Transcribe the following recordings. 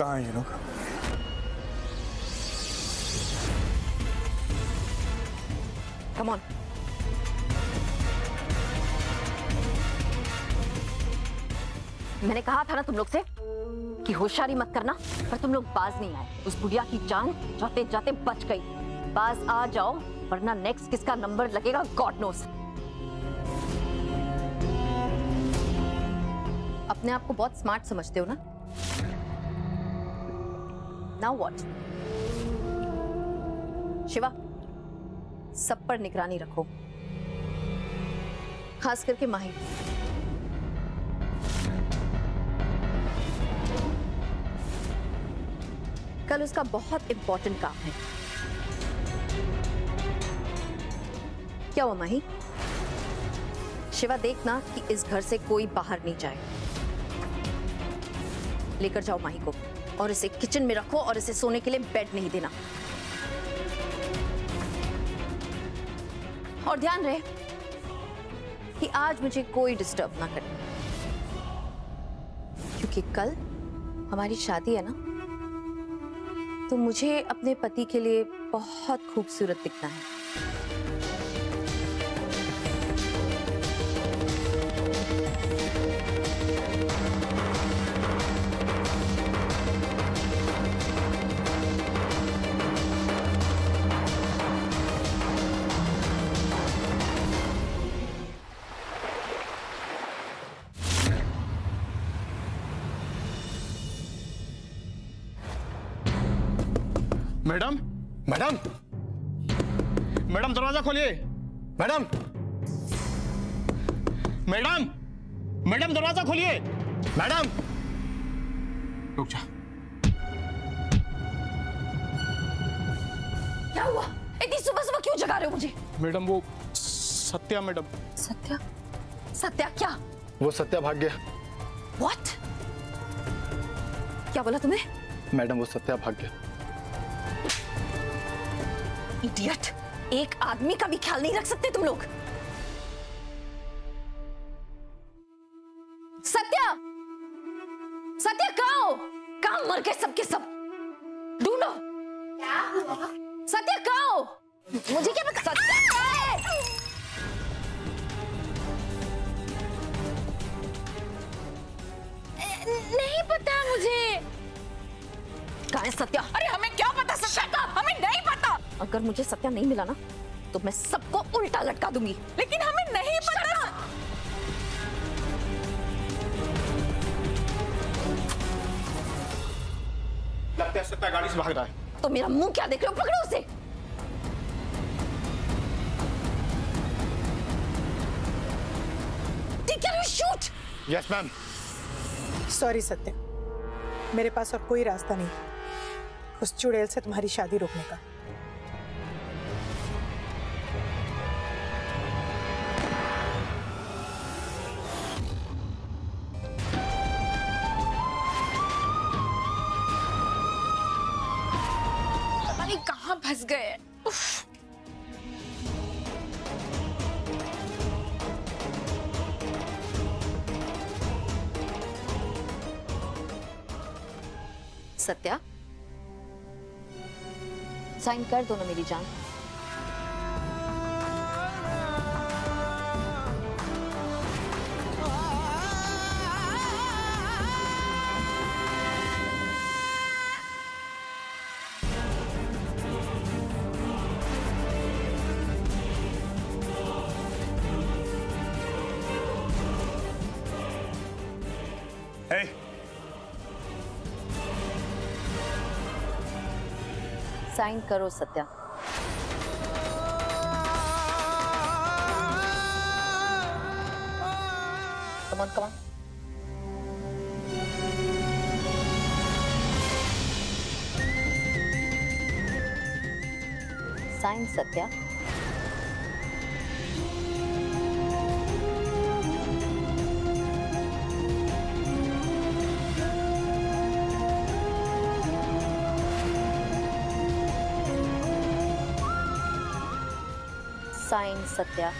कहाँ हैं ये लोग? Come on. मैंने कहा था ना तुम लोग से कि होशियारी मत करना, पर तुम लोग बाज नहीं आए। उस बुढ़िया की जान जाते जाते बच गई। बाज आ जाओ वरना नेक्स्ट किसका नंबर लगेगा गॉड नोस। अपने आप को बहुत स्मार्ट समझते हो ना? Now what? शिवा, सब पर निगरानी रखो, खास करके माही। कल उसका बहुत इंपॉर्टेंट काम है। क्या हुआ माही? शिवा देखना कि इस घर से कोई बाहर नहीं जाए। लेकर जाओ माही को और इसे किचन में रखो और इसे सोने के लिए बेड नहीं देना। और ध्यान रहे कि आज मुझे कोई डिस्टर्ब ना करे, क्योंकि कल हमारी शादी है ना, तो मुझे अपने पति के लिए बहुत खूबसूरत दिखना है। मैडम, मैडम, मैडम दरवाजा खोलिए। मैडम, मैडम, मैडम दरवाजा खोलिए। मैडम, रुक जा। क्या हुआ? इतनी सुबह सुबह क्यों जगा रहे हो मुझे? मैडम वो सत्या मैडम। सत्या? सत्या क्या? वो सत्या भाग गया। What? क्या बोला तुमने? मैडम वो सत्या भाग गया। इडियट, एक आदमी का भी ख्याल नहीं रख सकते तुम लोग। सत्या, सत्या कहाँ हो? कहाँ मर गए सब के सब? ढूंढो। क्या हुआ? सत्या कहाँ हो? मुझे क्या पता? सत्या कहाँ है? नहीं पता मुझे। कहाँ है सत्या? अरे हमें क्या पता सत्या? हमें नहीं पता। अगर मुझे सत्या नहीं मिला ना तो मैं सबको उल्टा लटका दूंगी। लेकिन हमें नहीं पता। लगता है सत्या गाड़ी से भाग रहा है। तो मेरा मुंह क्या देख रहे हो? पकड़ो उसे। Can you shoot? Yes ma'am. Sorry Satya, मेरे पास और कोई रास्ता नहीं उस चुड़ैल से तुम्हारी शादी रोकने का। फंस गए। सत्या, साइन कर दो ना मेरी जान। साइन करो Satya. Come on, come on. Sign Satya. Sign Satya.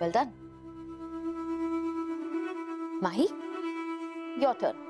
Well done. Mahi, your turn.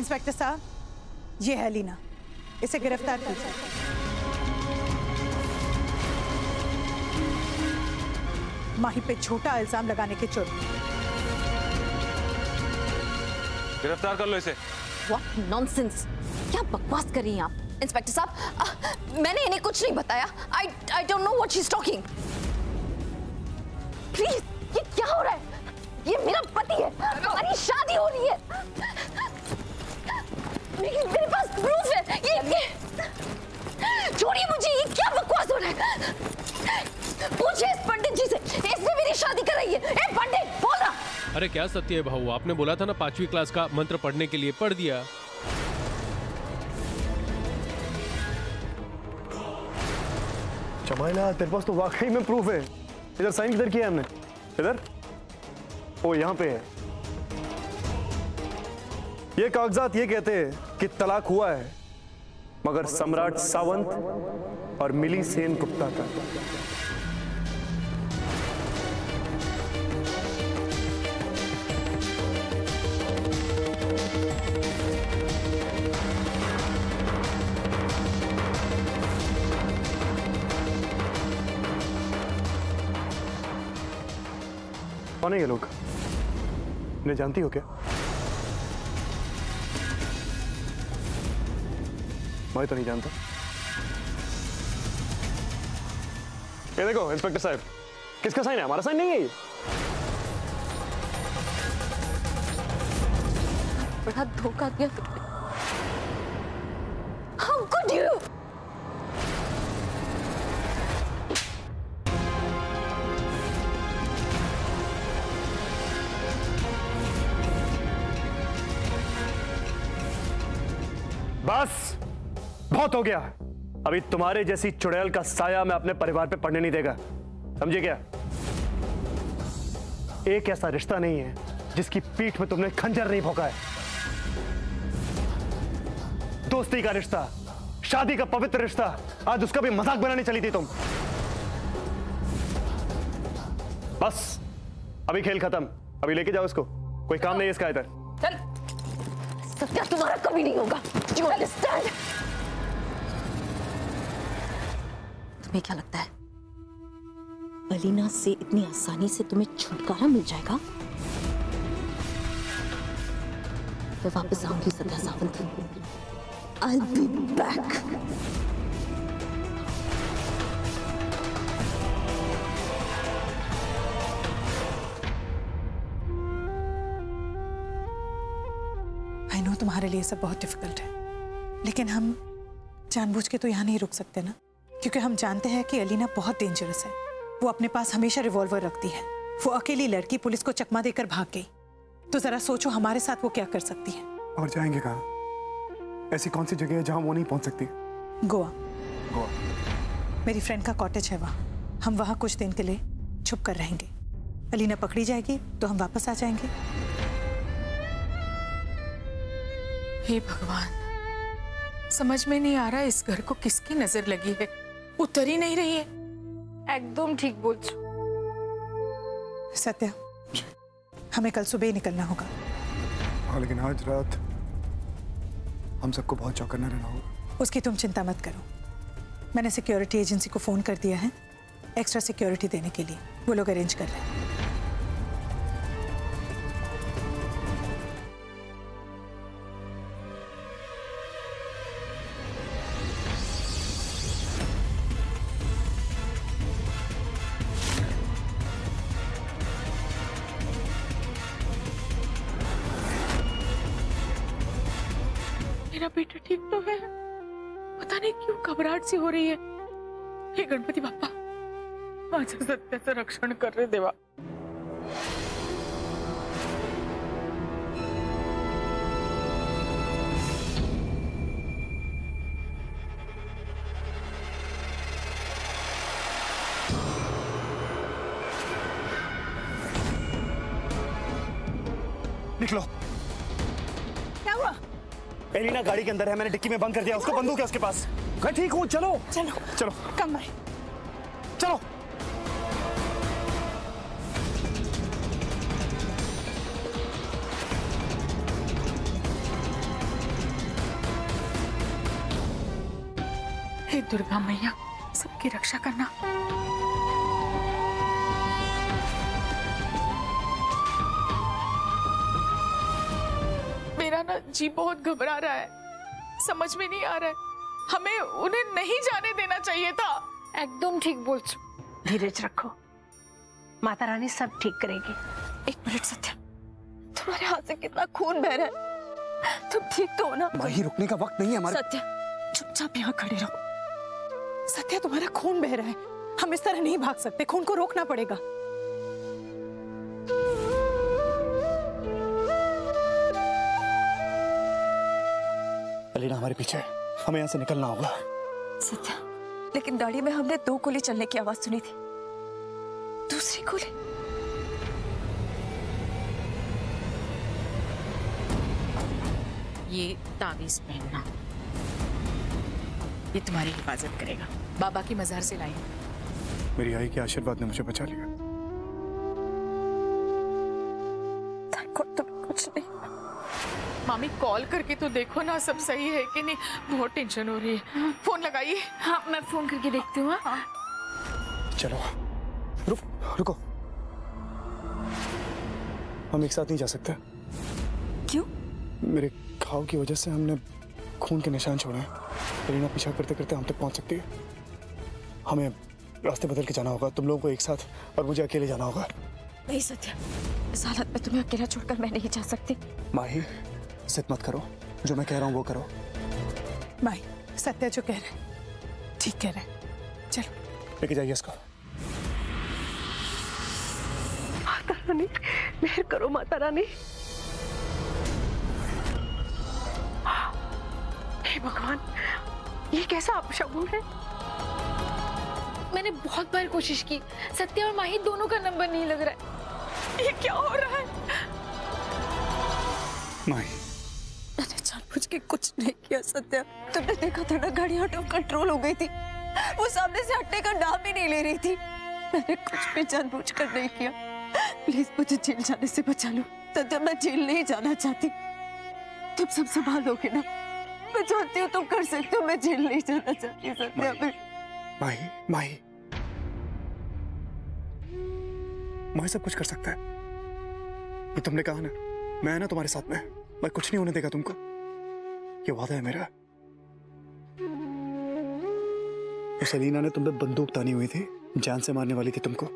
Inspector साहब, ये है लीना, इसे गिरफ्तार कीजिए। माही पे झूठा इल्जाम लगाने के जुर्म। गिरफ्तार कर लो इसे। What nonsense! क्या बकवास कर रही हैं आप? इंस्पेक्टर साहब, मैंने इन्हें कुछ नहीं बताया। I don't know what she's talking. Please, ये क्या हो रहा है? ये मेरा पति है, हमारी शादी हो रही है। मेरे पास प्रूफ है। ये छोड़िए मुझे, ये क्या बकवास हो रहा है? पूछिए इस पंडित जी से, इसने मेरी शादी कराई है। ए पंडित, बोल रहा। अरे क्या सत्य है भाऊ, आपने बोला था ना 5वीं क्लास का मंत्र पढ़ने के लिए, पढ़ दिया। जमाईला, तेरे पास तो वाकई में प्रूफ है। इधर साइन किधर किया हमने? इधर, ओ यहाँ पे है। ये कागजात ये कहते हैं कि तलाक हुआ है, मगर सम्राट सावंत और मिली सेन गुप्ता का। कौन है ये लोग, इन्हें जानती हो क्या? मैं तो नहीं जानता। ये देखो इंस्पेक्टर साहब, किसका साइन है? हमारा साइन नहीं है। बड़ा धोखा दिया तुमने। How could you? बस बहुत हो गया, अभी तुम्हारे जैसी चुड़ैल का साया मैं अपने परिवार पे पड़ने नहीं देगा, समझे क्या? एक ऐसा रिश्ता नहीं है जिसकी पीठ में तुमने खंजर नहीं भोंका है। दोस्ती का रिश्ता, शादी का पवित्र रिश्ता, आज उसका भी मजाक बनाने चली थी तुम। बस अभी खेल खत्म, अभी लेके जाओ इसको, कोई काम नहीं इसका इधर। चल सत्या, तुम्हारा कभी नहीं होगा। You understand? तुम्हें क्या लगता है अलीना से इतनी आसानी से तुम्हें छुटकारा मिल जाएगा? मैं वापस आऊंगी Satya Sawant. I'll be back. I know तुम्हारे लिए सब बहुत डिफिकल्ट है, लेकिन हम जानबूझ के तो यहाँ नहीं रुक सकते ना, क्योंकि हम जानते हैं कि अलीना बहुत डेंजरस है। वो अपने पास हमेशा रिवॉल्वर रखती है। वो अकेली लड़की पुलिस को चकमा देकर भाग गई, तो जरा सोचो हमारे साथ वो क्या कर सकती है। और जाएंगे कहाँ? ऐसी कौन सी जगह है जहाँ वो नहीं पहुँच सकती? गोवा। गोवा? मेरी फ्रेंड का कॉटेज है वहाँ, हम वहाँ कुछ दिन के लिए छुप कर रहेंगे। अलीना पकड़ी जाएगी तो हम वापस आ जाएंगे। हे भगवान, समझ में नहीं आ रहा इस घर को किसकी नजर लगी है, उतर ही नहीं रही है। एकदम ठीक बोल सत्या, हमें कल सुबह ही निकलना होगा। हाँ, लेकिन आज रात हम सबको बहुत चौकन्ना रहना होगा। उसकी तुम चिंता मत करो, मैंने सिक्योरिटी एजेंसी को फोन कर दिया है एक्स्ट्रा सिक्योरिटी देने के लिए, वो लोग अरेंज कर रहे हैं। मेरा बेटा ठीक तो है, पता नहीं क्यों घबराहट सी हो रही है। हे गणपति बापा, माझ्या सत्याचं रक्षण कर रे देवा। निकलो। क्या हुआ? एलिना गाड़ी के अंदर है, मैंने डिक्की में बंद कर दिया। उसको बंदूक है उसके पास। मैं ठीक हूँ, चलो चलो चलो कम भाई, चलो। हे दुर्गा मैया, सबकी रक्षा करना। मेरा ना जी बहुत घबरा रहा है, समझ में नहीं आ रहा है। हमें उन्हें नहीं जाने देना चाहिए था। एकदम ठीक बोल, धीरज रखो, माता रानी सब ठीक करेगी। एक मिनट सत्या, तुम्हारे हाथ से कितना खून बह रहा है, तुम ठीक तो हो ना? माही, रुकने का वक्त नहीं है हमारा। सत्या चुपचाप यहाँ खड़े रहो। सत्या तुम्हारा खून बह रहा है, हम इस तरह नहीं भाग सकते, खून को रोकना पड़ेगा। अलीना हमारे पीछे, हमें यहाँ से निकलना होगा। सत्या लेकिन गाड़ी में हमने 2 गोली चलने की आवाज सुनी थी, दूसरी गोली। ये तावीज पहनना, ये तुम्हारी हिफाजत करेगा। बाबा की मजार से लाई, मेरी आई के आशीर्वाद ने मुझे बचा लिया। तो कुछ नहीं। मामी कॉल करके तो देखो ना सब सही है कि नहीं, बहुत टेंशन हो रही है। फोन लगाइए। हाँ मैं फोन करके देखती हूँ। हाँ चलो, रुको, हम एक साथ नहीं जा सकते। क्यों? मेरे घाव की वजह से हमने खून के निशान छोड़े हैं। अलीना पीछा करते करते हम तक पहुंच सकती है। हमें रास्ते बदल के जाना होगा, तुम लोगों को एक साथ और मुझे अकेले जाना होगा। नहीं सत्या, इस हालत में तुम्हें अकेला छोड़कर मैं नहीं जा सकती। माही जिद मत करो, जो मैं कह रहा हूँ वो करो। माही सत्या जो कह रहे हैं ठीक कह रहे हैं, चलो लेके जाइए इसको। माता रानी मेहर करो, माता रानी। हे भगवान, ये कैसा अपशगुन है? मैंने बहुत बार कोशिश की, सत्या और माही दोनों का नंबर नहीं लग रहा है। ये क्या हो रहा है? माही मैंने जानबूझ के कुछ नहीं किया। सत्या तुमने देखा था ना, गाड़ी आउट ऑफ कंट्रोल हो गई थी, वो सामने से हटने का नाम ही नहीं ले रही थी। मैंने कुछ भी जानबूझ कर नहीं किया, प्लीज मुझे जेल जाने से बचा लो। सत्या मैं जेल नहीं जाना चाहती, तुम सब संभालोगे ना? मैं चाहती हूँ तुम कर सकते हो, मैं जेल नहीं जाना चाहती। सत्या माही, माही माही सब कुछ कर सकता है, ये तुमने कहा ना, मैं ना तुम्हारे साथ में, मैं कुछ नहीं होने देगा तुमको, ये वादा है मेरा। उस अलीना ने तुम पे बंदूक तानी हुई थी, जान से मारने वाली थी तुमको।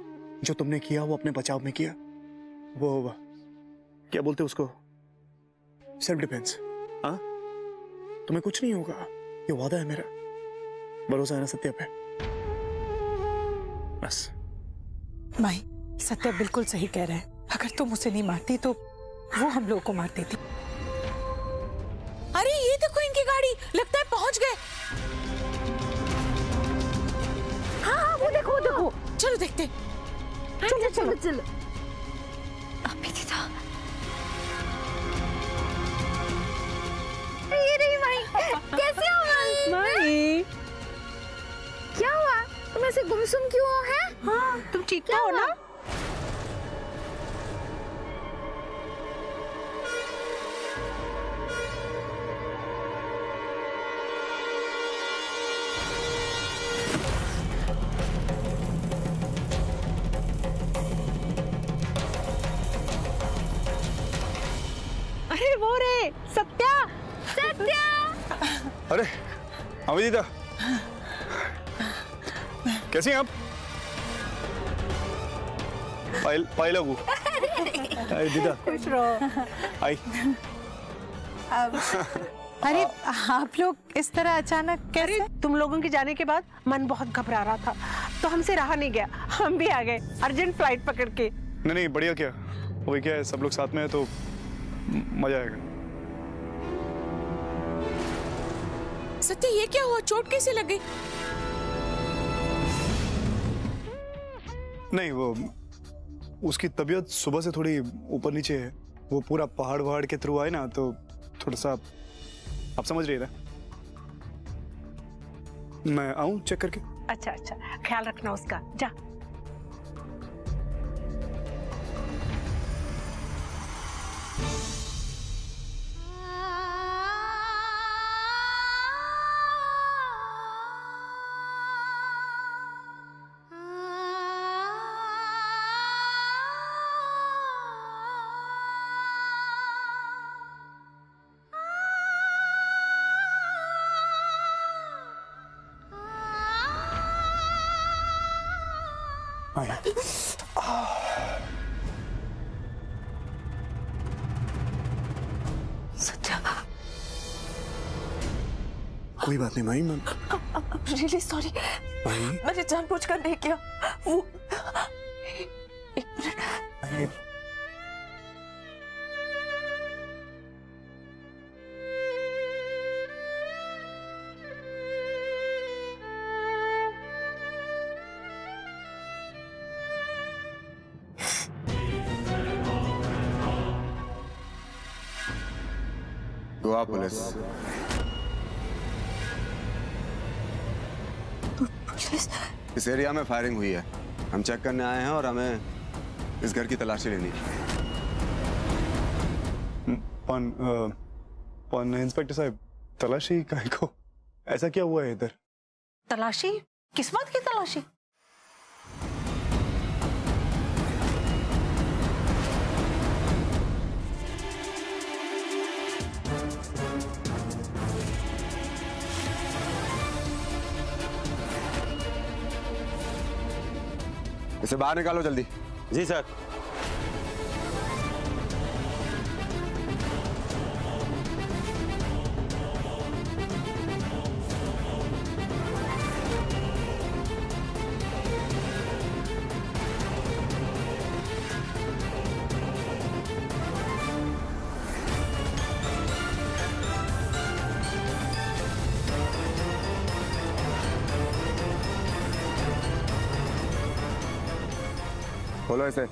जो तुमने किया वो अपने बचाव में किया, वो क्या बोलते हैं उसको, सेल्फ डिफेंस। हाँ तुम्हें कुछ नहीं होगा, ये वादा है मेरा, भरोसा है ना सत्या पे? बस। माही सत्या बिल्कुल सही कह रहा है, अगर तुम उसे नहीं मारती तो वो हम लोगों को मार देती। अरे ये देखो इनकी गाड़ी, लगता है पहुंच गए। हाँ हाँ वो देखो, देखो चलो देखते। चलो चलो चलो, चलो, चलो। भी था। ये रही माही। कैसे हो माही? माही क्या हुआ? तुम ऐसे गुमसुम क्यों हो? है हाँ, तुम ठीक हो ना? अरे वो रे सत्या, सत्या। अरे अविदिता कैसी हैं आप? पाइलागू दीदा खुश रहो। आई अरे आप लोग इस तरह अचानक कैसे? तुम लोगों के जाने के बाद मन बहुत घबरा रहा था तो हमसे रहा नहीं गया, हम भी आ गए अर्जेंट फ्लाइट पकड़ के। नहीं नहीं बढ़िया, क्या वही क्या है सब लोग साथ में है तो मजा आएगा। सत्य ये क्या हुआ? चोट कैसे लग गई? नहीं वो उसकी तबीयत सुबह से थोड़ी ऊपर नीचे है, वो पूरा पहाड़ वहाड़ के थ्रू आए ना तो थोड़ा सा आप समझ रही है ना। मैं आऊं चेक करके? अच्छा अच्छा ख्याल रखना उसका, जा। सत्या कोई बात नहीं माही, मैं रियली सॉरी, मैंने जानबूझकर नहीं किया वो। एक मिनट गोवा पुलिस। इस एरिया में फायरिंग हुई है, हम चेक करने आए हैं और हमें इस घर की तलाशी लेनी है। इंस्पेक्टर साहब तलाशी काहे को? ऐसा क्या हुआ है इधर? तलाशी किस बात की तलाशी? इसे बाहर निकालो जल्दी। जी सर। बोलो इसे।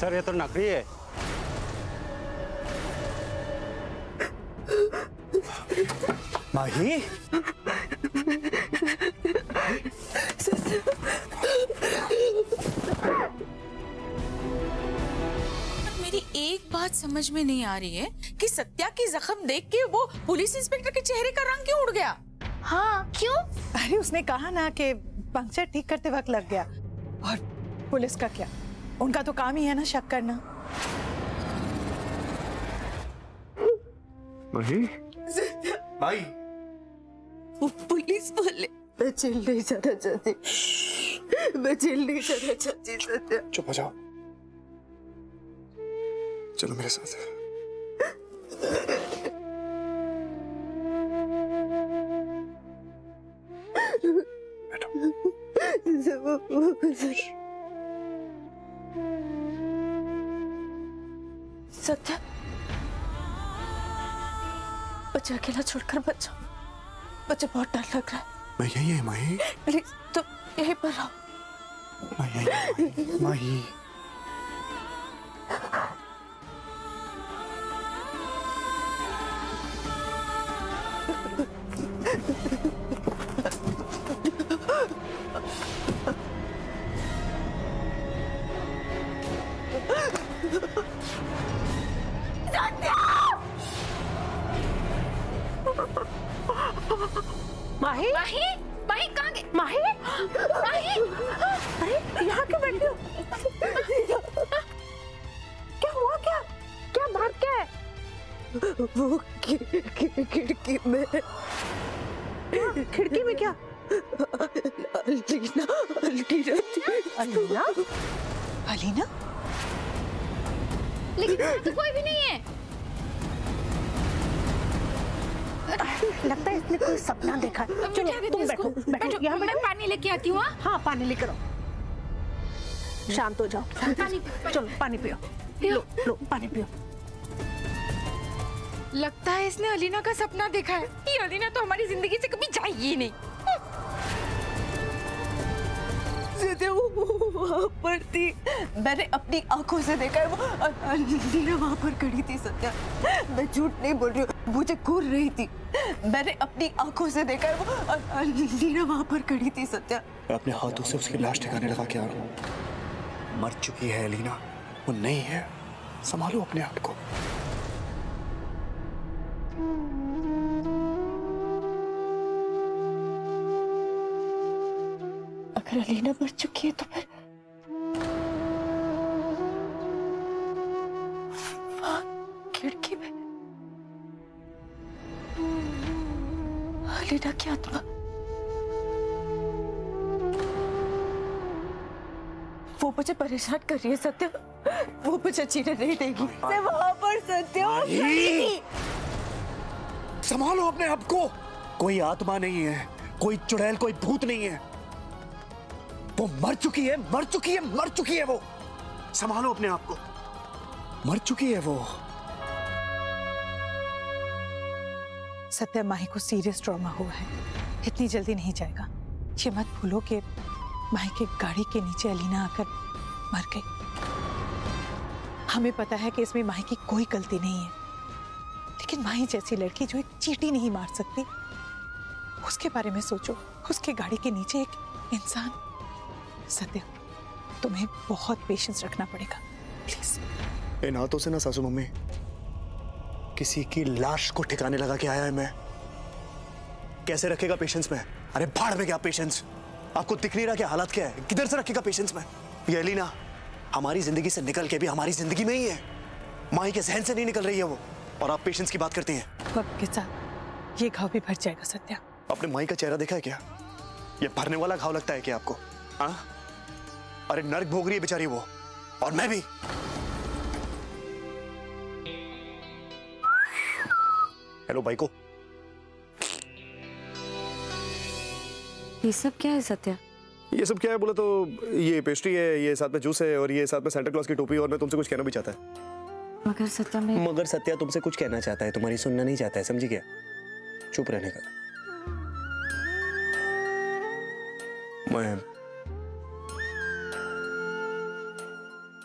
सर ये तो नकली है। माही मेरी एक बात समझ में नहीं आ रही है कि सत्या की जख्म देख के वो पुलिस इंस्पेक्टर के चेहरे का रंग क्यों उड़ गया? हाँ क्यों? अरे उसने कहा ना कि पंक्चर ठीक करते वक्त लग गया, और पुलिस का क्या, उनका तो काम ही है ना शक करना। भाई वो पुलिस बोले मैं जेल नहीं जाना चाहती, मैं जेल नहीं जाना चाहती। सत्या चुप हो जाओ, चलो मेरे साथ। सत्या, मुझे अकेला छोड़कर मत जाओ, मुझे बहुत डर लग रहा है। मैं यही है माही। प्लीज तुम यहीं पर रहो। मैं यही हूं माही। माही माही माही कहाँ गई? माही माही, अरे यहाँ क्यों बैठी हो? क्या हुआ? क्या क्या बात? क्या है? वो खिड़की में। खिड़की में क्या? अलीना। अलीना? लेकिन तो कोई भी नहीं है। लगता है इसने कोई सपना देखा। चलो तुम बैठो, बैठो यहाँ। मैं पानी लेके आती हूँ। हाँ पानी लेकर आओ। शांत हो जाओ। पानी चलो पानी पियो। लो लो पानी पियो। लगता है इसने अलीना का सपना देखा है। ये अलीना तो हमारी जिंदगी से कभी जाएगी नहीं। वहाँ पर थी, मैंने अपनी आंखों से देखा है। वो अलीना वहाँ पर खड़ी थी सत्या, मैं झूठ नहीं बोल रही हूँ। मुझे घूर रही थी, मैंने अपनी आंखों से देखा है। वो अलीना वहाँ पर खड़ी थी सत्या। मैं अपने हाथों से उसकी लाश ठिकाने लगा के आ रहा हूँ। मर चुकी है अलीना, वो नहीं है। संभालो अपने आप को। अगर अलीना मर चुकी है तो फिर खिड़की में अलीना की आत्मा, वो मुझे परेशान कर रही है सत्य। वो मुझे जीने नहीं देगी। मैं वहां पर सत्य। संभालो अपने आप को। कोई आत्मा नहीं है, कोई चुड़ैल, कोई भूत नहीं है। वो मर चुकी है, मर चुकी है, मर चुकी है। वो संभालो अपने आप को। मर चुकी है वो। सत्या, माही को सीरियस ट्रॉमा हुआ है, इतनी जल्दी नहीं जाएगा। ये मत भूलो कि माही के गाड़ी के नीचे अलीना आकर मर गई। हमें पता है कि इसमें माही की कोई गलती नहीं है, लेकिन माही जैसी लड़की जो एक चींटी नहीं मार सकती, उसके बारे में सोचो। उसके गाड़ी के नीचे एक इंसान। सत्या, तुम्हें बहुत पेशेंस रखना पड़ेगा, प्लीज। इन हाथों से ना सासू मम्मी, किसी की लाश को ठिकाने लगा के आया है मैं। कैसे रखेगा पेशेंस में? अरे भाड़ में क्या पेशेंस? आपको दिख नहीं रहा क्या हालात क्या है? किधर से रखेगा पेशेंस में? ये अलीना हमारी जिंदगी से निकल के भी हमारी जिंदगी में ही है। माही के जहन से नहीं निकल रही है वो, और आप पेशेंस की बात करती हैं। वक्त के साथ ये घाव भी भर जाएगा सत्या। आपने माही का चेहरा देखा है क्या? ये भरने वाला घाव लगता है क्या आपको? अरे नर्क भोग रही है बेचारी वो, और मैं भी। हेलो भाई को। ये सब क्या है सत्या? ये सब क्या है बोला तो ये पेस्ट्री है, ये साथ में जूस है, और ये साथ में सेंटा क्लॉस की टोपी। और मैं तुमसे कुछ कहना भी चाहता है। मगर सत्या तुमसे कुछ कहना चाहता है, तुम्हारी सुनना नहीं चाहता है, समझी क्या? चुप रहने का।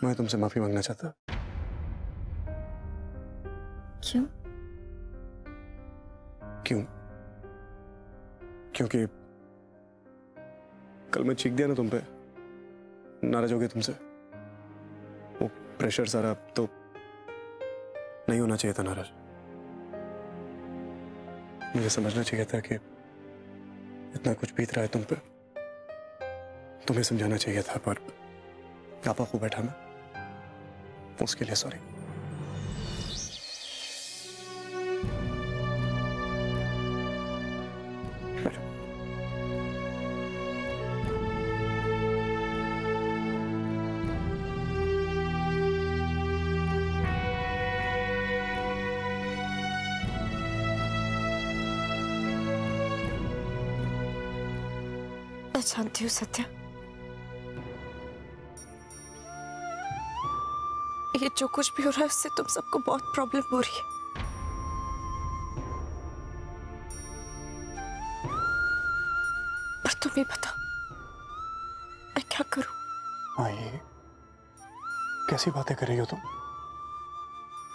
मैं तुमसे माफी मांगना चाहता। क्यों? क्योंकि कल मैं चीख दिया ना तुम पे। नाराज हो गया तुमसे। वो प्रेशर सारा, अब तो नहीं होना चाहिए था नाराज। मुझे समझना चाहिए था कि इतना कुछ बीत रहा है तुम पे। तुम्हें समझाना चाहिए था, पर पापा को बैठा मैं। उसके लिए सॉरी। मैं जानती हूँ सत्या, ये जो कुछ भी हो रहा है उससे तुम सबको बहुत प्रॉब्लम हो रही है। पर तुम्हें बताओ मैं क्या करूं? माही, कैसी बातें कर रही हो तुम?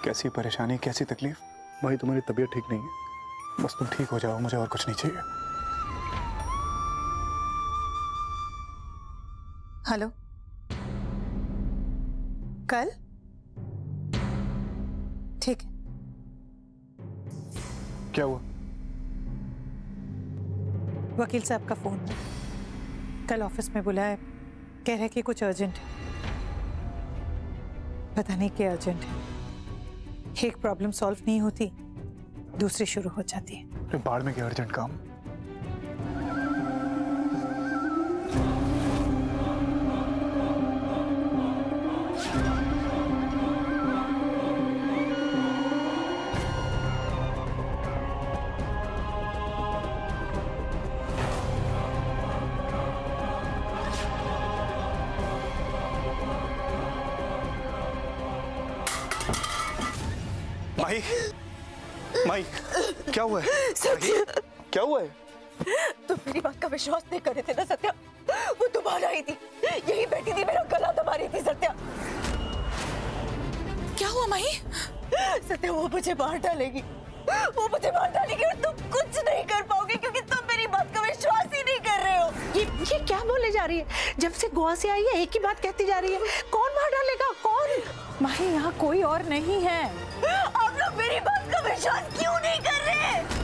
कैसी परेशानी, कैसी तकलीफ? माही तुम्हारी तबीयत ठीक नहीं है, बस तुम ठीक हो जाओ, मुझे और कुछ नहीं चाहिए। हेलो, कल ठीक है। क्या हुआ? वकील साहब का फोन, कल ऑफिस में बुलाया, कह रहे कि कुछ अर्जेंट है, पता नहीं क्या अर्जेंट है। एक प्रॉब्लम सॉल्व नहीं होती, दूसरी शुरू हो जाती है। तो बाढ़ में क्या अर्जेंट काम? माही, क्या हुआ है? सत्या, क्या हुआ है? तुम मेरी बात का विश्वास नहीं कर रहे थे ना सत्या, वो दोबारा आई थी, यही बैठी थी, मेरा गला दबा रही थी सत्या। क्या हुआ माही? सत्या वो मुझे बाहर डालेगी, वो मुझे बाहर डालेगी और तुम कुछ नहीं कर पाओगे क्योंकि तुम मेरी बात का विश्वास ही नहीं कर रहे हो। ये क्या बोलने जा रही है? जब से गोवा से आई है एक ही बात कहती जा रही है, कौन बाहर डालेगा कौन? माही यहाँ कोई और नहीं है। आप लोग मेरी बात का विश्वास क्यों नहीं कर रहे?